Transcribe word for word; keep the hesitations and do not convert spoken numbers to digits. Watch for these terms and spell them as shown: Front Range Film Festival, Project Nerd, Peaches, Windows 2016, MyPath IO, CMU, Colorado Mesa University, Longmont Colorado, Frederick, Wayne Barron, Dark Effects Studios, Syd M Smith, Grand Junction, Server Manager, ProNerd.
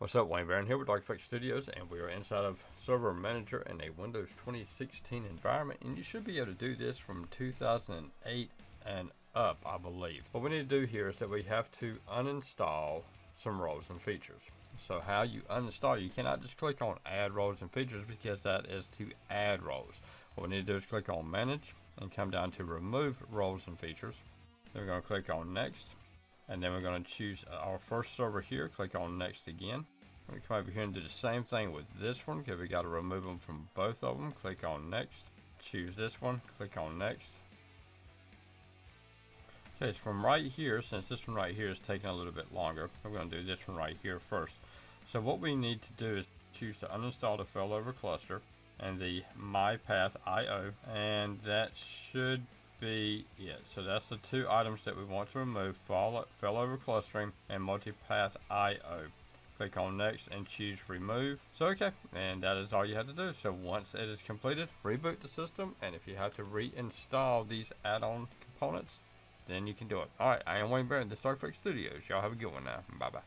What's up, Wayne Barron here with Dark Effects Studios, and we are inside of Server Manager in a Windows twenty sixteen environment, and you should be able to do this from two thousand eight and up, I believe. What we need to do here is that we have to uninstall some roles and features. So how you uninstall, you cannot just click on add roles and features because that is to add roles. What we need to do is click on manage and come down to remove roles and features. Then we're going to click on next. And then we're going to choose our first server here, click on next again. We come over here and do the same thing with this one because we got to remove them from both of them. Click on next, choose this one, click on next. Okay, so from right here, since this one right here is taking a little bit longer, we're going to do this one right here first. So what we need to do is choose to uninstall the failover cluster and the MyPath I O, and that should be it. So that's the two items that we want to remove: failover clustering and multipath I O. Click on next and choose remove. So okay, and that is all you have to do. So once it is completed, reboot the system, and if you have to reinstall these add-on components, then you can do it. All right, I am Wayne Barron, the Dark Effects Studios. Y'all have a good one now. Bye bye.